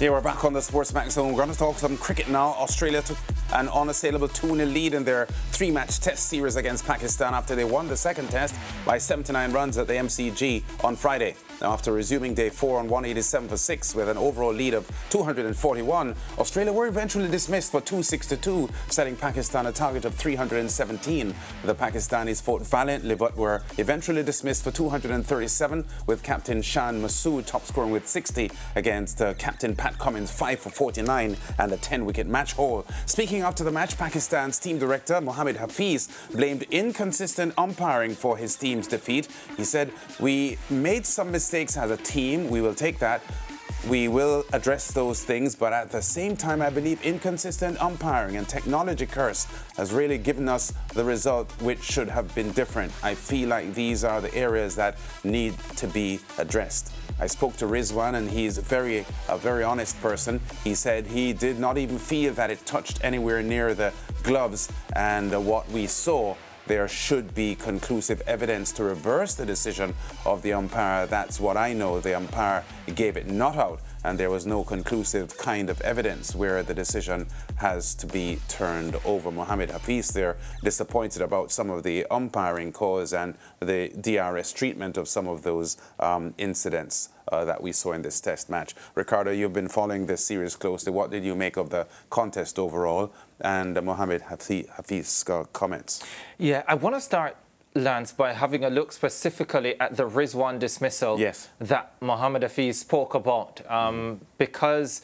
Yeah, we're back on the Sports Max Zone. We're going to talk some cricket now. Australia took an unassailable 2-0 lead in their three-match test series against Pakistan after they won the second test by 79 runs at the MCG on Friday. Now, after resuming day 4 on 187 for 6 with an overall lead of 241, Australia were eventually dismissed for 262, setting Pakistan a target of 317. The Pakistanis fought valiantly but were eventually dismissed for 237, with captain Shan Masood top scoring with 60 against captain Pat Cummins 5 for 49 and a 10-wicket match haul. Speaking after the match, Pakistan's team director Mohammad Hafeez blamed inconsistent umpiring for his team's defeat. He said, "We made some mistakes as a team. We will take that. We will address those things, but at the same time, I believe inconsistent umpiring and technology curse has really given us the result which should have been different. I feel like these are the areas that need to be addressed." I spoke to Rizwan, and he's a very honest person. He said he did not even feel that it touched anywhere near the gloves, and what we saw, there should be conclusive evidence to reverse the decision of the umpire. That's what I know. The umpire gave it not out, and there was no conclusive kind of evidence where the decision has to be turned over. Mohammad Hafeez there disappointed about some of the umpiring calls and the DRS treatment of some of those incidents that we saw in this test match. Ricardo, you've been following this series closely. What did you make of the contest overall and Mohammad Hafeez's comments? Yeah, I want to start, Lance, by having a look specifically at the Rizwan dismissal that Mohammad Hafeez spoke about, because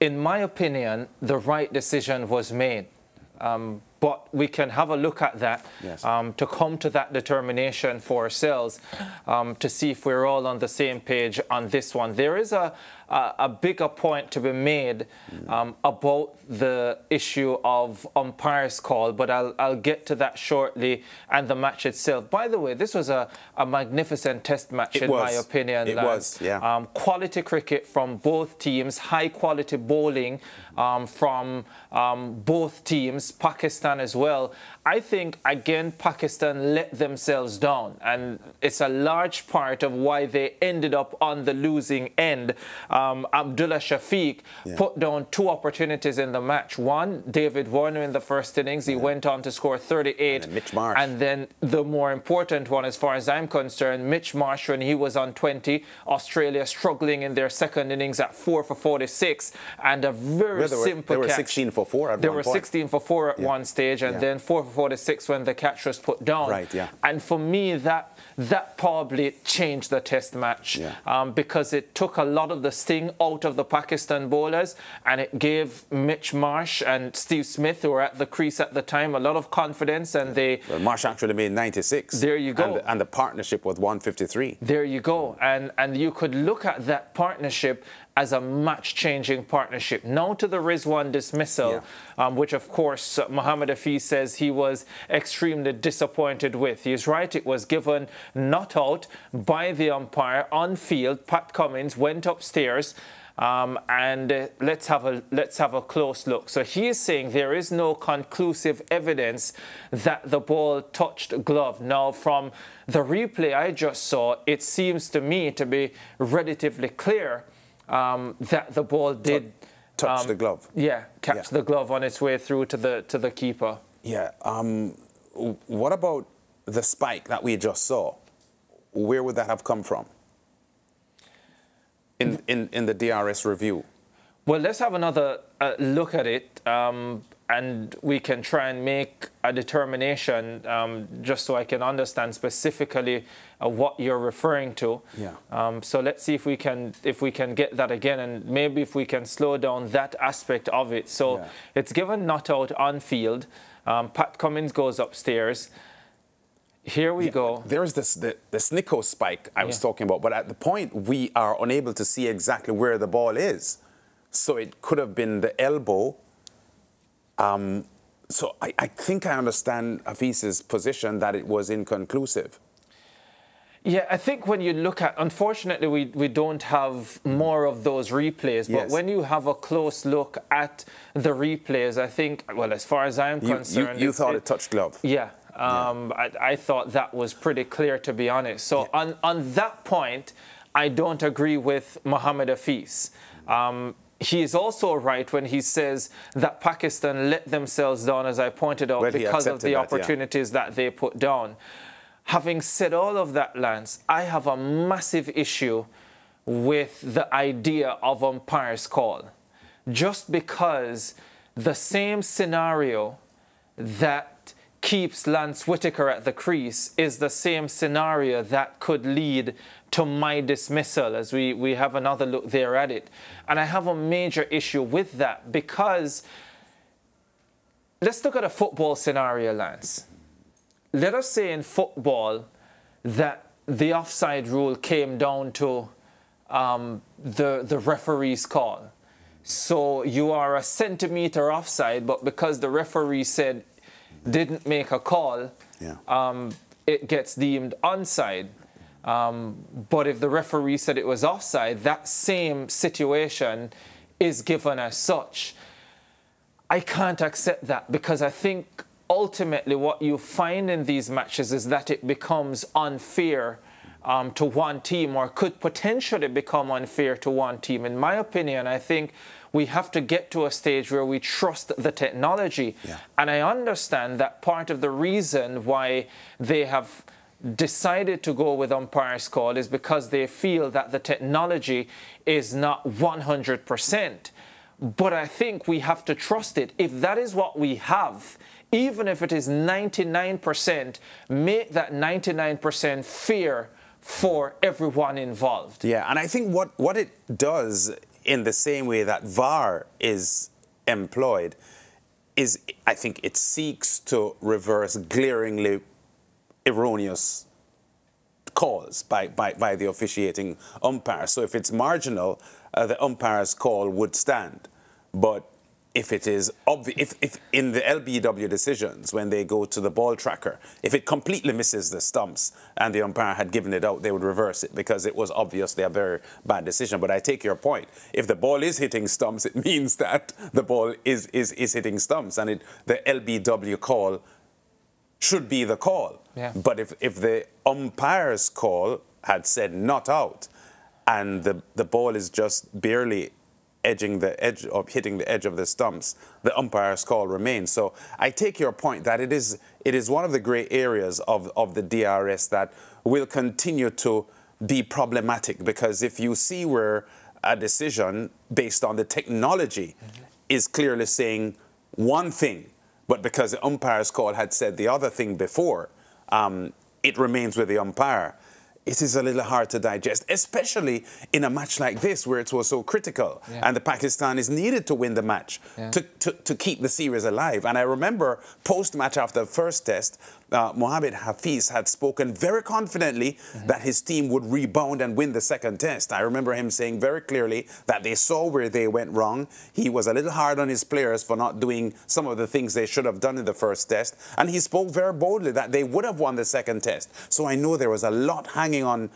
in my opinion the right decision was made, but we can have a look at that to come to that determination for ourselves, to see if we're all on the same page on this one. There is a bigger point to be made about the issue of umpire's call, but I'll get to that shortly, and the match itself. By the way, this was a magnificent test match in my opinion. It was, yeah. Quality cricket from both teams, high quality bowling from both teams, Pakistan as well. I think again Pakistan let themselves down, and it's a large part of why they ended up on the losing end. Abdullah Shafiq put down two opportunities in the match. One, David Warner in the first innings, he went on to score 38, and Mitch Marsh. And then the more important one as far as I'm concerned, Mitch Marsh, when he was on 20, Australia struggling in their second innings at 4 for 46 and a very simple catch. They were 16 for 4 at one point. 16 for 4 at one stage, and then 4 for 46 when the catch was put down. Right, yeah. And for me, that probably changed the test match, because it took a lot of the sting out of the Pakistan bowlers, and it gave Mitch Marsh and Steve Smith, who were at the crease at the time, a lot of confidence. And they Marsh actually made 96. There you go. And the partnership was 153. There you go. And you could look at that partnership as a match-changing partnership. Now to the Rizwan dismissal, which of course Mohammad Hafeez says he was extremely disappointed with. He's right, it was given not out by the umpire on field. Pat Cummins went upstairs, and let's have a close look. So he is saying there is no conclusive evidence that the ball touched glove. Now, from the replay I just saw, it seems to me to be relatively clear that the ball did touch the glove. Yeah, catch the glove on its way through to the keeper. Yeah. What about the spike that we just saw? Where would that have come from? In the DRS review. Well, let's have another look at it, and we can try and make a determination, just so I can understand specifically what you're referring to. Yeah. So let's see if we can get that again, and maybe if we can slow down that aspect of it. So it's given not out on field. Pat Cummins goes upstairs. Here we go. There's the Snicko spike I was talking about, but at the point we are unable to see exactly where the ball is. So it could have been the elbow. So I think I understand Hafeez's position that it was inconclusive. Yeah, I think when you look at, unfortunately, we don't have more of those replays. Yes. But when you have a close look at the replays, I think, well, as far as I'm concerned... You thought it touched glove. Yeah. I thought that was pretty clear, to be honest. So yeah. on that point, I don't agree with Mohammad Hafeez. He is also right when he says that Pakistan let themselves down, as I pointed out, because of the opportunities that they put down. Having said all of that, Lance, I have a massive issue with the idea of umpire's call. Just because the same scenario that keeps Lance Whitaker at the crease is the same scenario that could lead to my dismissal, as we have another look there at it. And I have a major issue with that, because let's look at a football scenario, Lance. Let us say in football that the offside rule came down to the referee's call. So you are a centimetre offside, but because the referee said didn't make a call, yeah. It gets deemed onside. But if the referee said it was offside, that same situation is given as such. I can't accept that, because I think ultimately what you find in these matches is that it becomes unfair to one team, or could potentially become unfair to one team. In my opinion, I think we have to get to a stage where we trust the technology. Yeah. And I understand that part of the reason why they have decided to go with umpire's call is because they feel that the technology is not 100%. But I think we have to trust it. If that is what we have, even if it is 99%, make that 99% fair for everyone involved. Yeah, and I think what it does, in the same way that VAR is employed, is I think it seeks to reverse glaringly erroneous calls by the officiating umpire. So if it's marginal, the umpire's call would stand. But if it is obvious, if in the LBW decisions, when they go to the ball tracker, if it completely misses the stumps and the umpire had given it out, they would reverse it, because it was obviously a very bad decision. But I take your point. If the ball is hitting stumps, it means that the ball is hitting stumps, and the LBW call should be the call. Yeah. But if the umpire's call had said not out, and the ball is just barely hitting the edge of the stumps, the umpire's call remains. So I take your point that it is one of the grey areas of the DRS that will continue to be problematic, because if you see where a decision based on the technology is clearly saying one thing, but because the umpire's call had said the other thing before, it remains with the umpire. It is a little hard to digest, especially in a match like this where it was so critical, yeah. and the Pakistanis needed to win the match, yeah. to keep the series alive. And I remember post-match after the first test, Mohammad Hafeez had spoken very confidently mm-hmm. that his team would rebound and win the second test. I remember him saying very clearly that they saw where they went wrong. He was a little hard on his players for not doing some of the things they should have done in the first test. And he spoke very boldly that they would have won the second test. So I know there was a lot hanging on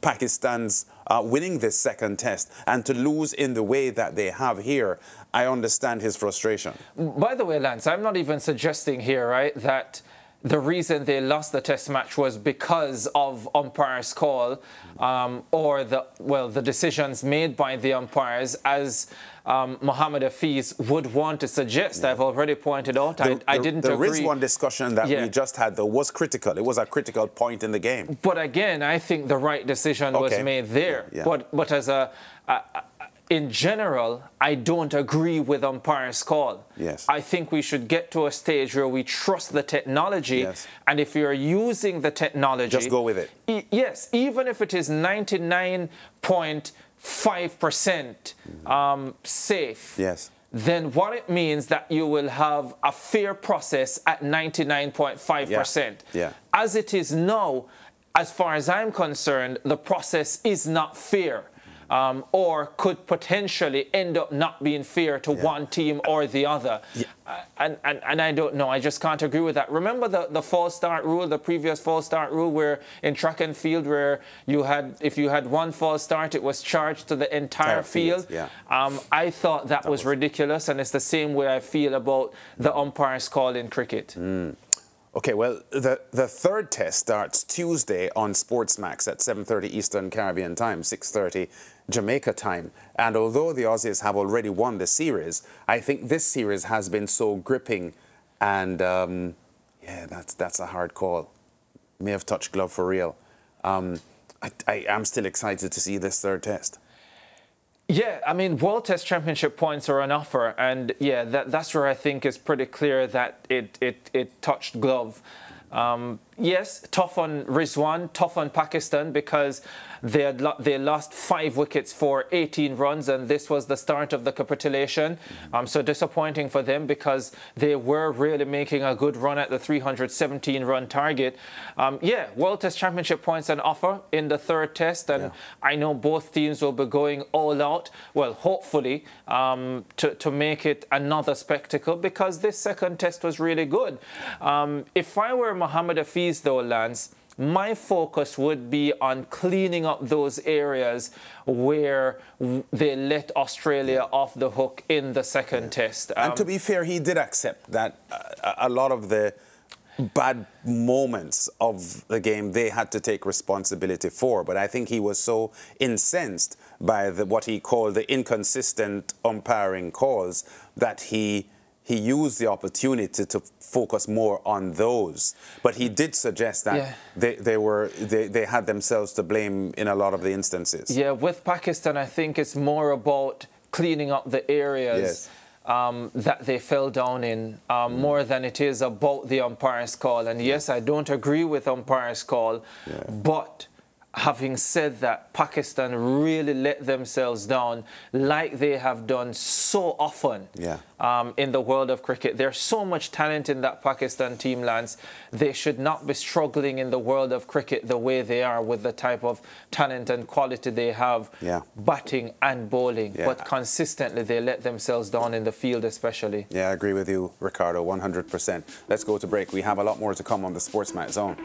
Pakistan's winning this second test, and to lose in the way that they have here, I understand his frustration. By the way, Lance, I'm not even suggesting here, right, that the reason they lost the test match was because of umpire's call or the decisions made by the umpires, as Mohammad Hafeez would want to suggest. Yeah. I've already pointed out I didn't agree. The Rizwan discussion that yeah. we just had, though, was critical. It was a critical point in the game. But again, I think the right decision okay. was made there. Yeah. Yeah. But as in general, I don't agree with umpire's call. Yes. I think we should get to a stage where we trust the technology. Yes. And if you're using the technology... just go with it. Yes, even if it is 99.5% safe, yes. then what it means that you will have a fair process at 99.5%. Yeah. Yeah. As it is now, as far as I'm concerned, the process is not fair. or could potentially end up not being fair to one team or the other. Yeah. And I don't know. I just can't agree with that. Remember the false start rule, the previous false start rule, where in track and field, where you had, if you had one false start, it was charged to the entire field. Yeah. I thought that was ridiculous, and it's the same way I feel about the umpires' call in cricket. Mm. Okay, well, the third test starts Tuesday on Sportsmax at 7:30 Eastern Caribbean time, 6:30 Jamaica time. And although the Aussies have already won the series, I think this series has been so gripping. And, yeah, that's a hard call. May have touched glove for real. I'm still excited to see this third test. Yeah, I mean, World Test Championship points are on offer, and yeah, that's where I think it's pretty clear that it touched glove. Yes, tough on Rizwan, tough on Pakistan, because they lost 5 wickets for 18 runs, and this was the start of the capitulation. So disappointing for them, because they were really making a good run at the 317-run target. Yeah, World Test Championship points on offer in the third test, and I know both teams will be going all out, well, hopefully, to make it another spectacle, because this second test was really good. If I were Mohammad Hafeez, though, Lance, my focus would be on cleaning up those areas where they let Australia off the hook in the second test. And to be fair, he did accept that a lot of the bad moments of the game they had to take responsibility for. But I think he was so incensed by what he called the inconsistent umpiring calls that he used the opportunity to focus more on those. But he did suggest that they had themselves to blame in a lot of the instances. Yeah, with Pakistan, I think it's more about cleaning up the areas that they fell down in, more than it is about the umpire's call. And yes, I don't agree with umpire's call, but having said that, Pakistan really let themselves down, like they have done so often in the world of cricket. There's so much talent in that Pakistan team, Lance. They should not be struggling in the world of cricket the way they are, with the type of talent and quality they have, batting and bowling. Yeah. But consistently, they let themselves down in the field especially. Yeah, I agree with you, Ricardo, 100%. Let's go to break. We have a lot more to come on the Sportsmax Zone.